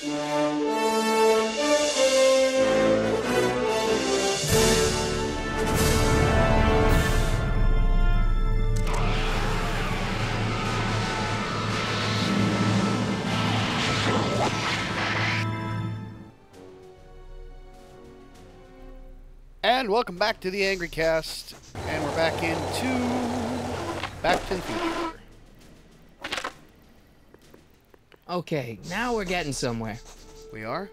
And welcome back to the Angry Cast, and we're back into Back to the Future. Okay, now we're getting somewhere. We are?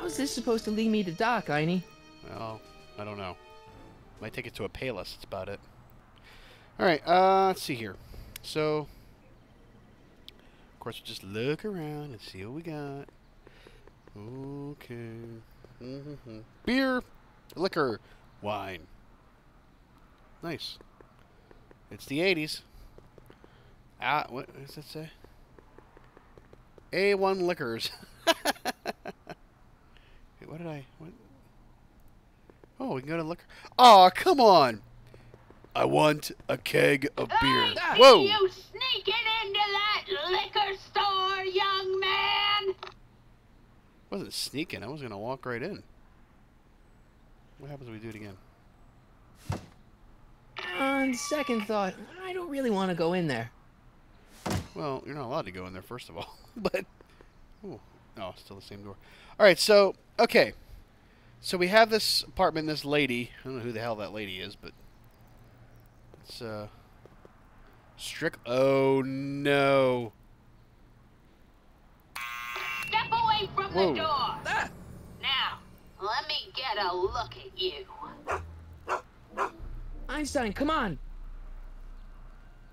How is this supposed to lead me to Doc, Einie? Well, I don't know. Might take it to a Payless, that's about it. Alright, let's see here. So, of course, we'll just look around and see what we got. Okay. Mm-hmm. Beer, liquor, wine. Nice. It's the 80s. Ah, what does it say? A1 Liquors. Wait, what did I... What? Oh, we can go to liquor. Aw, oh, come on. I want a keg of beer. Whoa. You sneaking into that liquor store, young man? I wasn't sneaking. I was going to walk right in. What happens if we do it again? On second thought, I don't really want to go in there. Well, you're not allowed to go in there, first of all. But, ooh, no, still the same door. All right, so, okay. So we have this apartment, this lady. I don't know who the hell that lady is, but it's, Oh, no. Step away from the door! Ah. Now, let me get a look at you. Einstein, come on!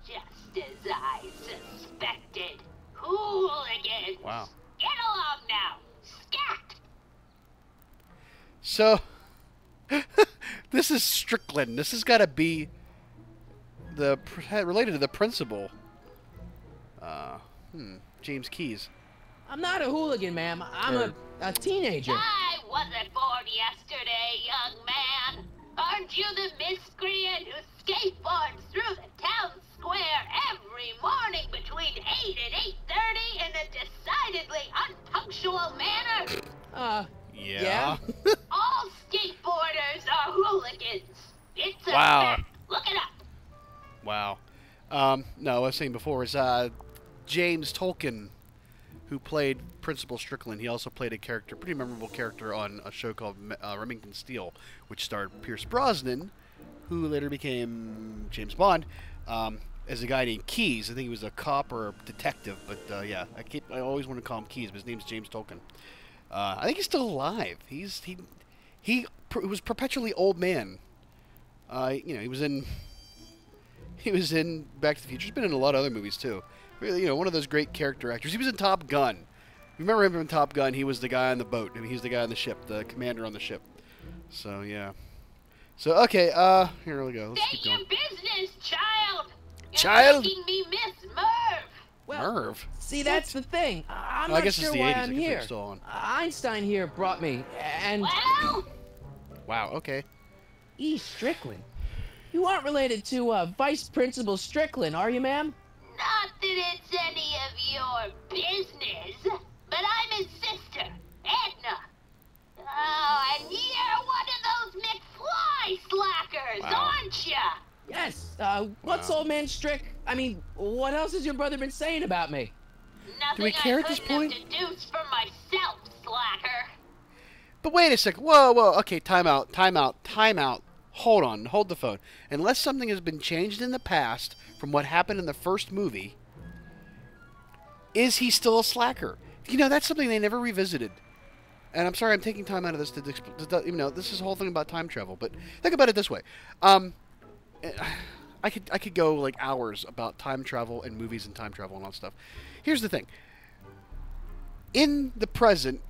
Just as I suspected. Hooligans! Wow. Get along now! Scat! So, this is Strickland. This has got to be the related to the principal. James Keyes. I'm not a hooligan, ma'am. I'm a teenager. I wasn't born yesterday, young man. Aren't you the miscreant who skateboards through the town square every morning between 8 and 8:30 in a decidedly unpunctual manner? Yeah. All skateboarders are hooligans. It's a fact. Look it up. Wow. No, I've seen before is James Tolkien, who played Principal Strickland. He also played a character, pretty memorable character, on a show called Remington Steel, which starred Pierce Brosnan, who later became James Bond, as a guy named Keyes. I think he was a cop or a detective, but yeah, I always want to call him Keyes, but his name's James Tolkien. I think he's still alive. He was perpetually old man. You know, he was in Back to the Future. He's been in a lot of other movies too. Really, you know, one of those great character actors. He was in Top Gun. Remember him from Top Gun? He was the guy on the boat. I mean, he's the guy on the ship, the commander on the ship. So, yeah. So, okay, here we go. Let's keep going. Stay your business, child! You're making me miss Merv! Well, Merv? See, that's the thing. I'm not sure why I'm here. Einstein here brought me, and... Well? Wow, okay. E. Strickland. You aren't related to, Vice Principal Strickland, are you, ma'am? Not that it's any of your business, but I'm his sister, Edna. Oh, and you're one of those McFly slackers, aren't you? Yes. What's old man Strick? I mean, what else has your brother been saying about me? Nothing. Do we care at this point? I couldn't have deduced for myself, slacker. But wait a second. Whoa, whoa. Okay, time out. Time out. Time out. Hold on, hold the phone. Unless something has been changed in the past from what happened in the first movie, is he still a slacker? You know, that's something they never revisited. And I'm sorry, I'm taking time out of this to you know, this is the whole thing about time travel. But think about it this way: I could go like hours about time travel and movies and time travel and all that stuff. Here's the thing: in the present,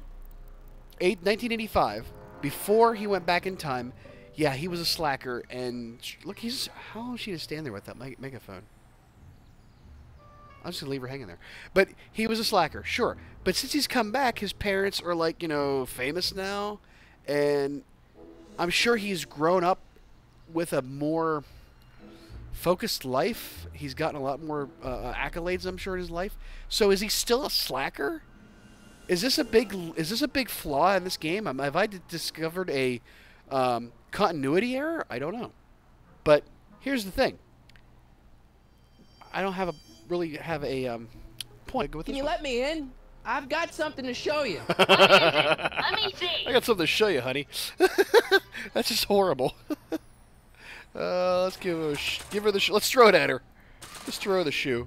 1985, before he went back in time. Yeah, he was a slacker, and look, how long is she to stand there with that megaphone? I'm just going to leave her hanging there. But he was a slacker, sure. But since he's come back, his parents are, like, you know, famous now, and I'm sure he's grown up with a more focused life. He's gotten a lot more accolades, I'm sure, in his life. So is he still a slacker? Is this a big flaw in this game? Have I discovered a continuity error? I don't know. But here's the thing. I don't have a point. Go with this. Can you let me in? I've got something to show you. Let me see. I got something to show you, honey. That's just horrible. Let's give her the shoe. Let's throw it at her. Let's throw the shoe.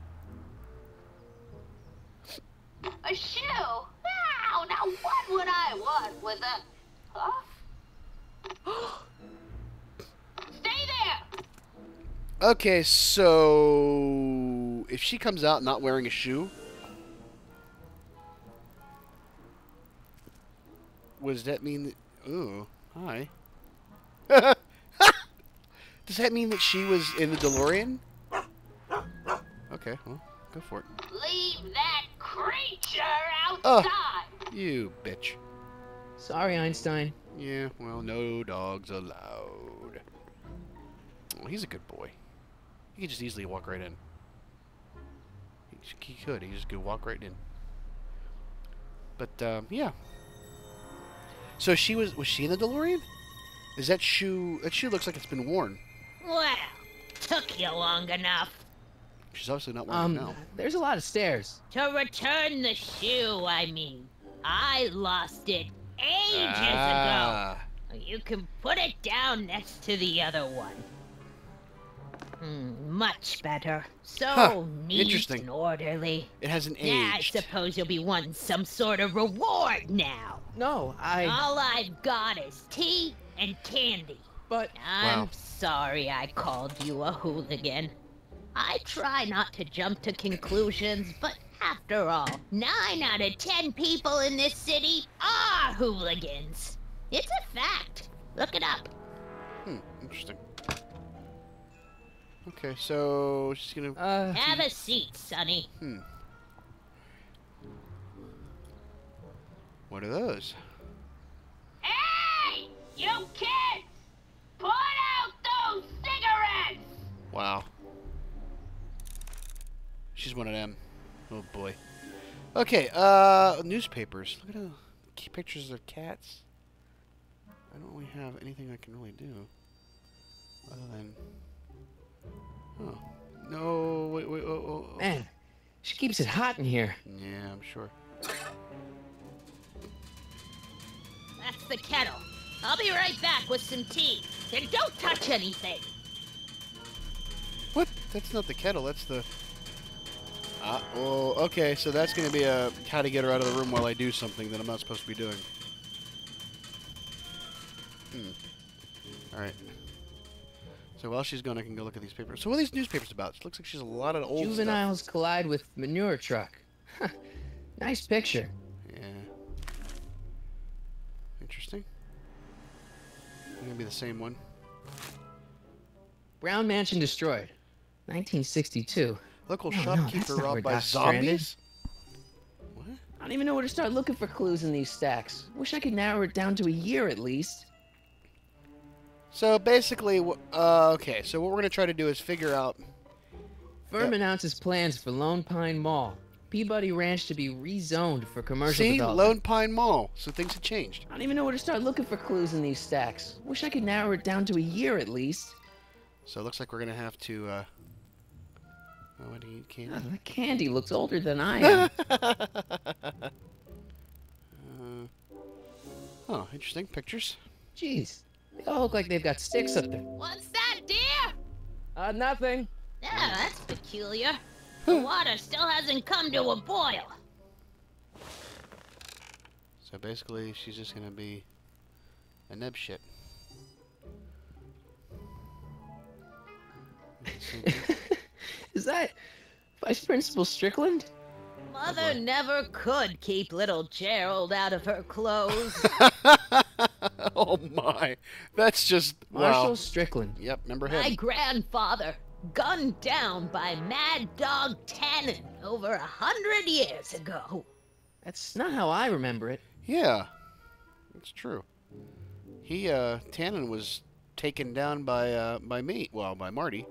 A shoe? Wow! Now what would I want with a... Huh? Stay there! Okay, so... if she comes out not wearing a shoe... does that mean that... ooh, hi. Does that mean that she was in the DeLorean? Okay, well, go for it. Leave that creature outside! Oh, you bitch. Sorry, Einstein. Yeah, well, no dogs allowed. Well, he's a good boy. He could just easily walk right in. He could. He just could walk right in. But, yeah. So she was she in the DeLorean? Is that shoe... that shoe looks like it's been worn. Well, took you long enough. She's obviously not wearing it now. There's a lot of stairs. To return the shoe, I mean. I lost it ages ago. You can put it down next to the other one. Much better. So neat and orderly. It hasn't aged. Yeah, I suppose you'll be wanting some sort of reward now. No, I... all I've got is tea and candy. But... I'm sorry I called you a hooligan. I try not to jump to conclusions, but after all, 9 out of 10 people in this city are hooligans. It's a fact. Look it up. Hmm, interesting. Okay, so she's gonna... have a seat, Sonny. Hmm. What are those? Hey! You kids! Put out those cigarettes! Wow. She's one of them. Oh, boy. Okay, newspapers. Look at the key pictures of their cats. I don't really have anything I can really do. Other than... oh. No, wait, wait, oh. Man, she keeps it hot in here. Yeah, I'm sure. That's the kettle. I'll be right back with some tea. And don't touch anything. What? That's not the kettle, that's the... well, okay, so that's going to be a how to get her out of the room while I do something that I'm not supposed to be doing. Hmm. Alright. So while she's gone, I can go look at these papers. So what are these newspapers about? It looks like she's a lot of old juveniles stuff. Collide with manure truck. Huh. Nice picture. Yeah. Interesting. Gonna be the same one. Brown mansion destroyed. 1962. Local shopkeeper robbed by zombies? What? I don't even know where to start looking for clues in these stacks. Wish I could narrow it down to a year at least. So basically, okay, so what we're going to try to do is figure out... Firm announces plans for Lone Pine Mall. Peabody Ranch to be rezoned for commercial development. See? Lone Pine Mall. So things have changed. I don't even know where to start looking for clues in these stacks. Wish I could narrow it down to a year at least. So it looks like we're going to have to... I want to eat candy. The candy looks older than I am. Oh, interesting pictures. Jeez, they all look like they've got sticks up there. What's that, dear? Nothing. Yeah, that's peculiar. The water still hasn't come to a boil. So basically, she's just gonna be a neb shit. Is that Vice Principal Strickland? Mother never could keep little Gerald out of her clothes. Oh my. That's just... Marshall Strickland. Yep, remember him. My grandfather, gunned down by Mad Dog Tannen over 100 years ago. That's not how I remember it. Yeah, that's true. He, Tannen was taken down by me. Well, by Marty.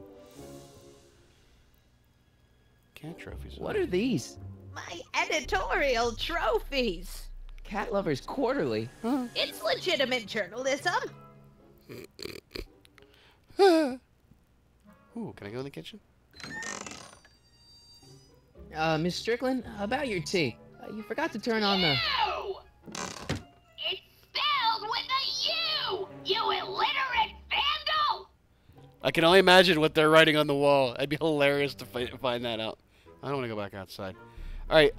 Trophies. What are these? My editorial trophies. Cat Lover's Quarterly? Huh? It's legitimate journalism. Ooh, can I go in the kitchen? Miss Strickland, about your tea. You forgot to turn on the... Ew! It's spelled with a U! You illiterate vandal! I can only imagine what they're writing on the wall. It'd be hilarious to find that out. I don't want to go back outside. Alright,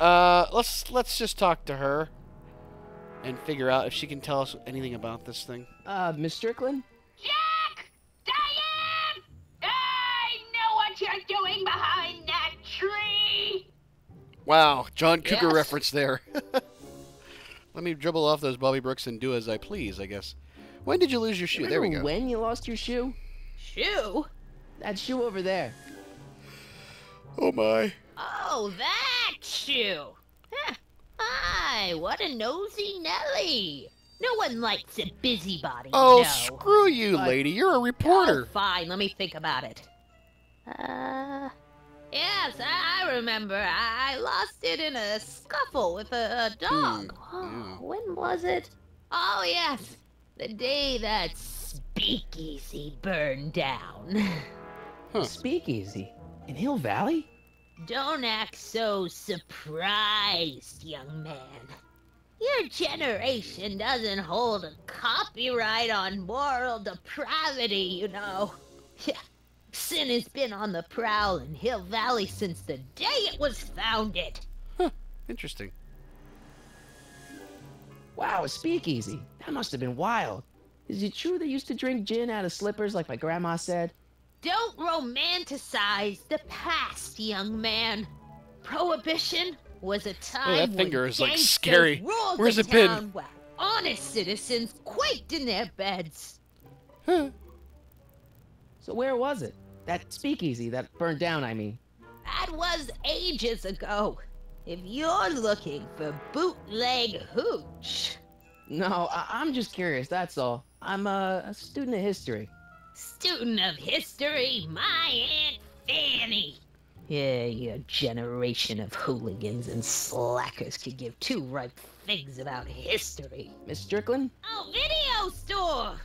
let's just talk to her and figure out if she can tell us anything about this thing. Miss Strickland? Jack! Diane! I know what you're doing behind that tree! Wow, John Cougar reference there. Let me dribble off those Bobby Brooks and do as I please, I guess. When did you lose your shoe? There we go. When you lost your shoe? Shoe? That shoe over there. Oh my. Oh, that shoe! Huh. Hi, what a nosy Nelly! No one likes a busybody. Oh, no. Screw you, lady. You're a reporter. Oh, fine, let me think about it. Yes, I remember. I lost it in a scuffle with a dog. Oh, when was it? Oh, yes. The day that speakeasy burned down. Huh. Speakeasy? In Hill Valley? Don't act so surprised, young man. Your generation doesn't hold a copyright on moral depravity, you know. Sin has been on the prowl in Hill Valley since the day it was founded. Huh, interesting. Wow, a speakeasy. That must have been wild. Is it true they used to drink gin out of slippers like my grandma said? Don't romanticize the past, young man. Prohibition was a time that finger is like scary. Where's it been? Where honest citizens quaked in their beds. Huh. So where was it? That speakeasy that burned down, I mean. That was ages ago. If you're looking for bootleg hooch. No, I'm just curious, that's all. I'm a student of history. Student of history, my Aunt Fanny. Yeah, your generation of hooligans and slackers could give two ripe figs about history. Miss Strickland? Oh, video store!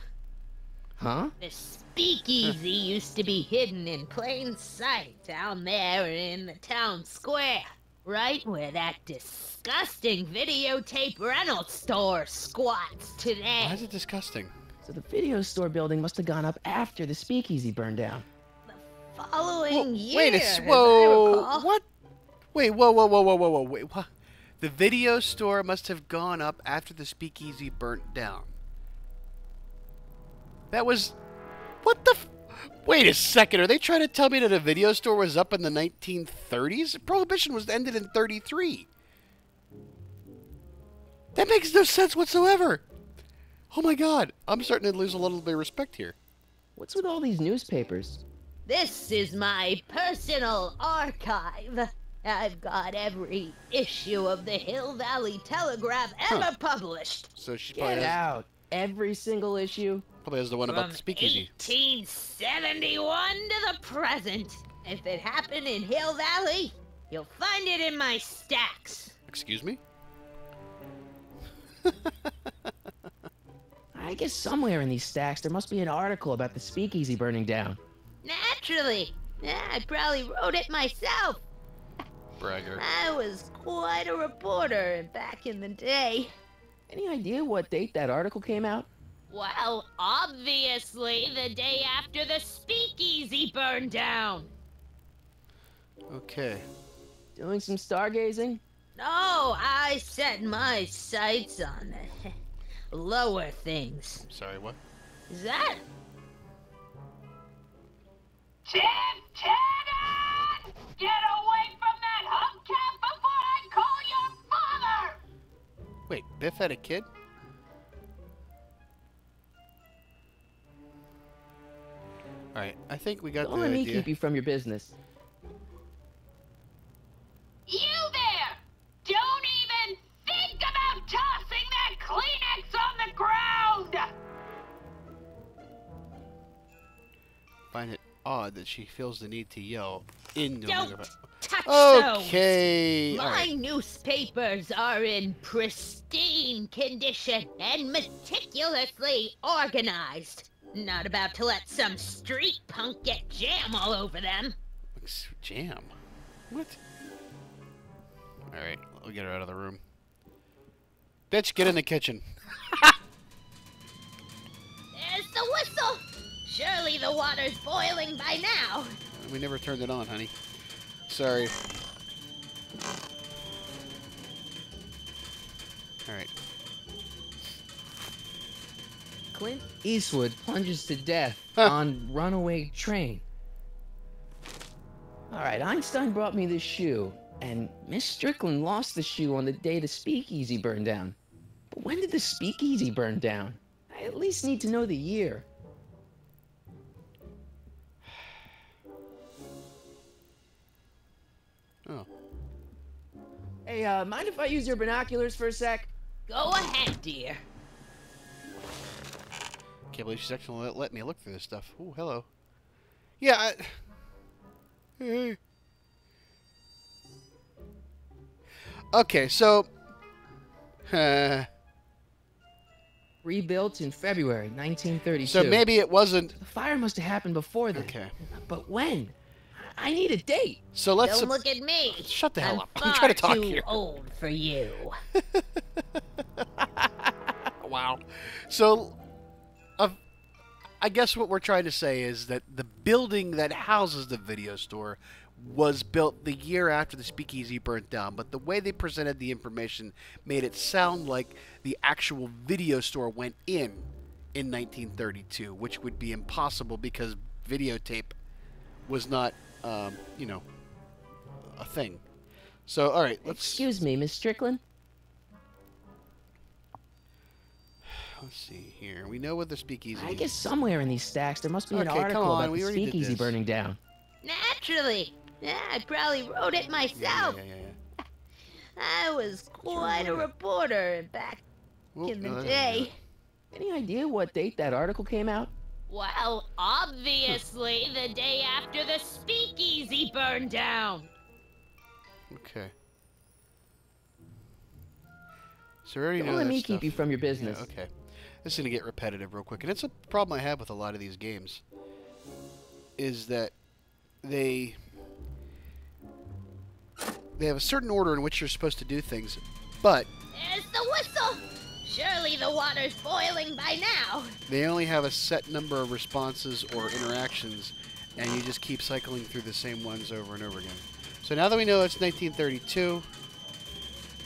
Huh? The speakeasy used to be hidden in plain sight down there in the town square. Right where that disgusting videotape rental store squats today. Why is it disgusting? So the video store building must have gone up after the speakeasy burned down. The following year. Wait a whoa! What? Wait! Whoa! Whoa! Whoa! Whoa! Whoa! Whoa! Wait! What? The video store must have gone up after the speakeasy burnt down. That was. What the? Wait a second! Are they trying to tell me that a video store was up in the 1930s? Prohibition was ended in 1933. That makes no sense whatsoever. Oh my god, I'm starting to lose a little bit of respect here. What's with all these newspapers? This is my personal archive. I've got every issue of the Hill Valley Telegraph ever published. So she probably has... out. Every single issue? Probably has the one about the speakeasy. 1871 to the present. If it happened in Hill Valley, you'll find it in my stacks. Excuse me? I guess somewhere in these stacks there must be an article about the speakeasy burning down. Naturally. Yeah, I probably wrote it myself. Bragger. I was quite a reporter back in the day. Any idea what date that article came out? Well, obviously the day after the speakeasy burned down. Okay. Doing some stargazing? No, I set my sights on it. Lower things. Sorry, what? Is that? Tim Tannen! Get away from that hubcap before I call your father! Wait, Biff had a kid? Alright, I think we got the idea. Don't let me keep you from your business. You there! Don't even think about tossing that Kleenex on the ground! I find it odd that she feels the need to yell in the... Don't touch Okay. So, my newspapers are in pristine condition and meticulously organized. Not about to let some street punk get jam all over them. Jam? What? Alright, we'll get her out of the room. Bitch, get in the kitchen. There's the whistle! Surely the water's boiling by now. We never turned it on, honey. Sorry. Alright. Clint Eastwood plunges to death on runaway train. Alright, Einstein brought me this shoe, and Miss Strickland lost the shoe on the day the speakeasy burned down. But when did the speakeasy burn down? I at least need to know the year. Oh. Hey, mind if I use your binoculars for a sec? Go ahead, dear. Can't believe she's actually letting me look through this stuff. Ooh, hello. Yeah, Okay, so... Rebuilt in February 1932. So maybe it wasn't... The fire must have happened before then. Okay. But when? I need a date. So let's... Don't look at me. Shut the hell up. I'm trying to talk here. I'm too old for you. Wow. So... I guess what we're trying to say is that the building that houses the video store was built the year after the speakeasy burnt down, but the way they presented the information made it sound like the actual video store went in 1932, which would be impossible because videotape was not, you know, a thing. So, all right, let's... Excuse me, Miss Strickland? Let's see here. We know what the speakeasy is. I guess somewhere in these stacks there must be an article about the speakeasy burning down. Naturally. Yeah, I probably wrote it myself. Yeah. I was quite a reporter back in the day. Any idea what date that article came out? Well, obviously the day after the speakeasy burned down. Okay. So we already know that stuff. Don't let me keep you from your business. Yeah, okay. This is going to get repetitive real quick. And it's a problem I have with a lot of these games. Is that they have a certain order in which you're supposed to do things, but... There's the whistle! Surely the water's boiling by now! They only have a set number of responses or interactions, and you just keep cycling through the same ones over and over again. So now that we know it's 1932...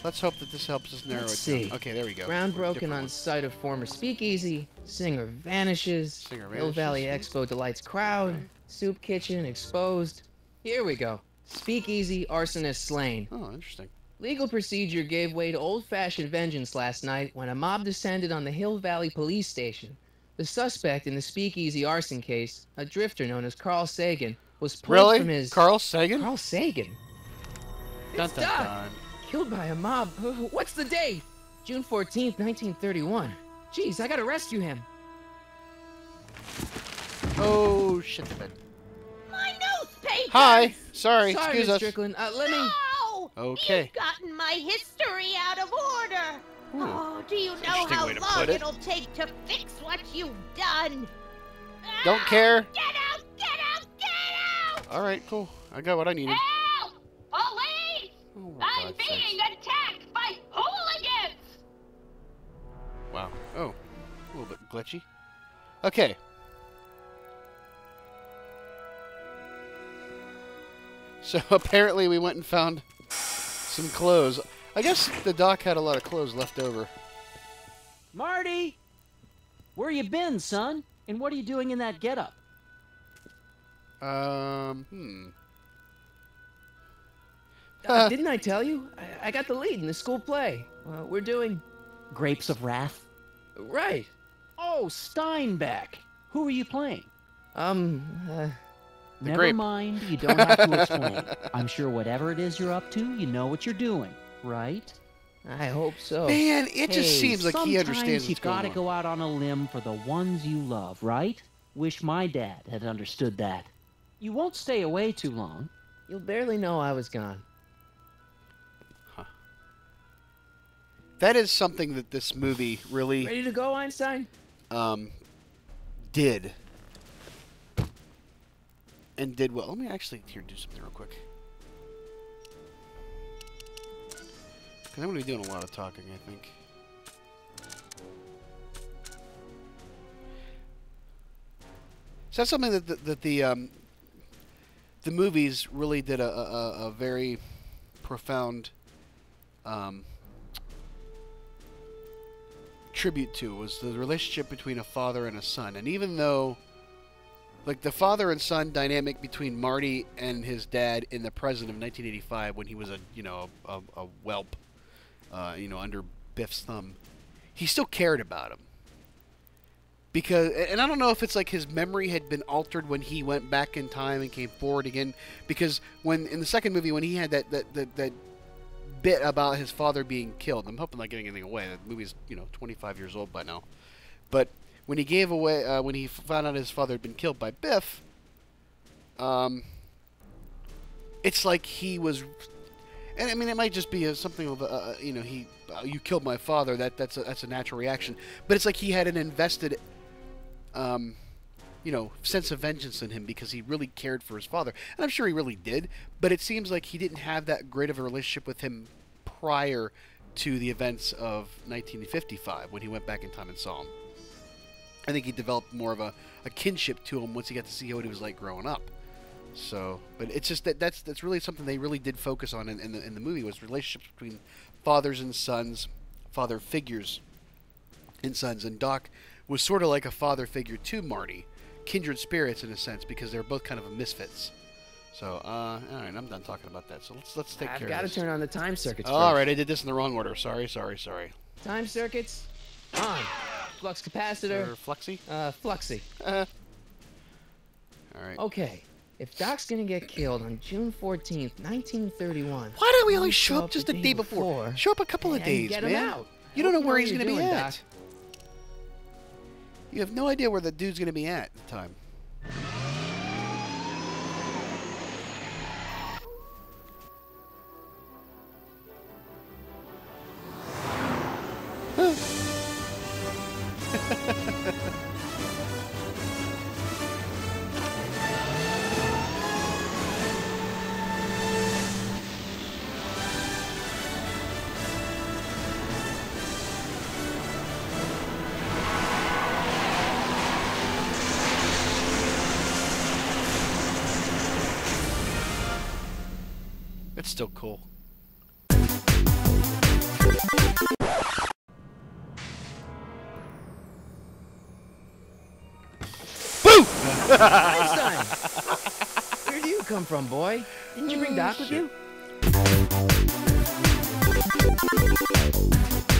Let's hope that this helps us narrow it down. Okay, there we go. Ground broken on site of former speakeasy. Singer vanishes. Hill Valley Expo delights crowd. Right. Soup kitchen exposed. Here we go. Speakeasy arsonist slain. Oh, interesting. Legal procedure gave way to old-fashioned vengeance last night when a mob descended on the Hill Valley police station. The suspect in the speakeasy arson case, a drifter known as Carl Sagan, was pulled from his... Carl Sagan? Carl Sagan. Dun, dun, dun. Killed by a mob. What's the date? June 14th, 1931. Jeez, I gotta rescue him. Oh, shit the bed. My newspaper! Hi. Sorry, excuse us. Strickland. Let me... No! Okay. You've gotten my history out of order. Ooh. Oh, do you know how long it'll take to fix what you've done? Don't care. Get out! Get out! Get out! All right, cool. I got what I needed. Help! Police! Oh, I'm being attacked by hooligans! Wow. Oh. A little bit glitchy. Okay. So apparently we went and found some clothes. I guess the doc had a lot of clothes left over. Marty! Where you been, son? And what are you doing in that getup? Didn't I tell you? I got the lead in the school play. We're doing... Grapes of Wrath? Right. Oh, Steinbeck. Who are you playing? Never mind. You don't have to explain. I'm sure whatever it is you're up to, you know what you're doing, right? I hope so. Man, it just seems like he understands what's going on. Sometimes you gotta go out on a limb for the ones you love, right? Wish my dad had understood that. You won't stay away too long. You'll barely know I was gone. Huh. That is something that this movie really... Ready to go, Einstein? Did. And did well. Let me actually here do something real quick. Because I'm going to be doing a lot of talking, I think. So that's something that the movies really did a very profound tribute to, was the relationship between a father and a son. And even though, like, the father and son dynamic between Marty and his dad in the present of 1985, when he was a whelp, under Biff's thumb, he still cared about him. And I don't know if it's like his memory had been altered when he went back in time and came forward again. Because when in the second movie, when he had that bit about his father being killed, I'm hoping I'm not giving anything away. That movie's 25 years old by now. But when he gave away, when he found out his father had been killed by Biff, it's like he was. And I mean, it might just be something of you killed my father. That's a natural reaction. But it's like he had an invested sense of vengeance in him because he really cared for his father. And I'm sure he really did, but it seems like he didn't have that great of a relationship with him prior to the events of 1955 when he went back in time and saw him. I think he developed more of a kinship to him once he got to see what he was like growing up. So, but it's just that's really something they really did focus on in the movie, was relationships between fathers and sons, father figures and sons. And Doc was sort of like a father figure to Marty, kindred spirits in a sense, because they're both kind of misfits. So, all right, I'm done talking about that. So let's take care of this. I've got to turn on the time circuits. All right, I did this in the wrong order. Sorry. Time circuits on. Flux capacitor. Or fluxy. Fluxy. All right. Okay, if Doc's gonna get killed on June 14, 1931, why do we always show up just the day before? Show up a couple of days, man. Out. You don't know where he's gonna be at. Doc? You have no idea where the dude's going to be at the time. Still cool. Boo! Einstein! Where do you come from, boy? Didn't you bring Doc with you?